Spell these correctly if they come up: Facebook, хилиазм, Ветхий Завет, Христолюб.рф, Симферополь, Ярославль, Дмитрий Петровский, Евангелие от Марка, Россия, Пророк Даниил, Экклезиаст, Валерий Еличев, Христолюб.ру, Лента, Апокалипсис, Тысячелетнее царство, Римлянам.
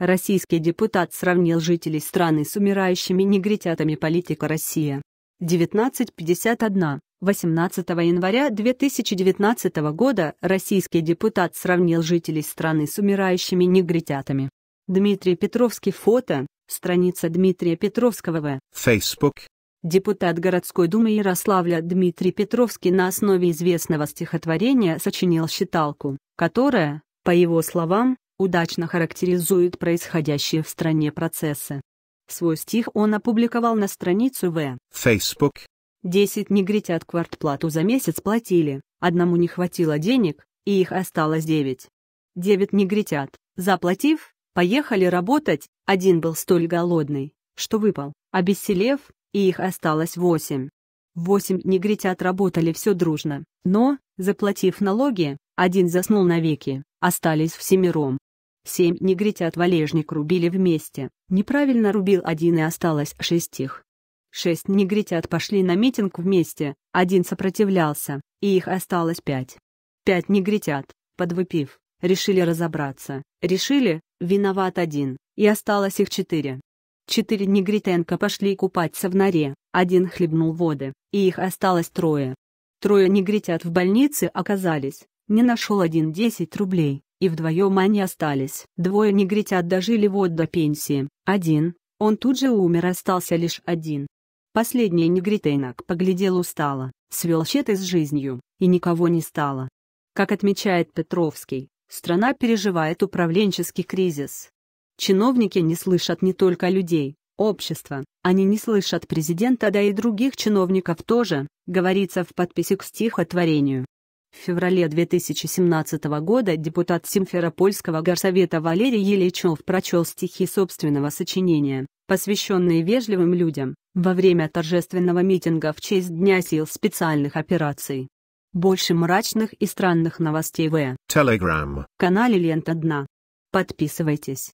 Российский депутат сравнил жителей страны с умирающими негритятами. Политика Россия. 1951. 18 января 2019 года российский депутат сравнил жителей страны с умирающими негритятами. Дмитрий Петровский. Фото. Страница Дмитрия Петровского в Facebook. Депутат городской думы Ярославля Дмитрий Петровский на основе известного стихотворения сочинил считалку, которая, по его словам, удачно характеризует происходящие в стране процессы. Свой стих он опубликовал на страницу в Facebook. 10 негритят квартплату за месяц платили, одному не хватило денег, и их осталось 9. 9 негритят, заплатив, поехали работать, один был столь голодный, что выпал, обессилев, и их осталось 8. 8 негритят работали все дружно, но, заплатив налоги, один заснул навеки, остались всемиром. 7 негритят валежник рубили вместе, неправильно рубил один и осталось 6. 6 негритят пошли на митинг вместе, один сопротивлялся, и их осталось 5. 5 негритят, подвыпив, решили разобраться, решили, виноват один, и осталось их 4. 4 негритенка пошли купаться в норе, один хлебнул воды, и их осталось 3. 3 негритят в больнице оказались, не нашел один 10 рублей, и вдвоем они остались. 2 негритят дожили вот до пенсии, один, он тут же умер, остался лишь 1. Последний негритенок поглядел устало, свел счеты с жизнью, и никого не стало. Как отмечает Петровский, страна переживает управленческий кризис. Чиновники не слышат не только людей, общества, они не слышат президента, да и других чиновников тоже, говорится в подписи к стихотворению. В феврале 2017 года депутат Симферопольского горсовета Валерий Еличев прочел стихи собственного сочинения, посвященные вежливым людям, во время торжественного митинга в честь Дня сил специальных операций. Больше мрачных и странных новостей в Telegram-канале Лента Дна. Подписывайтесь.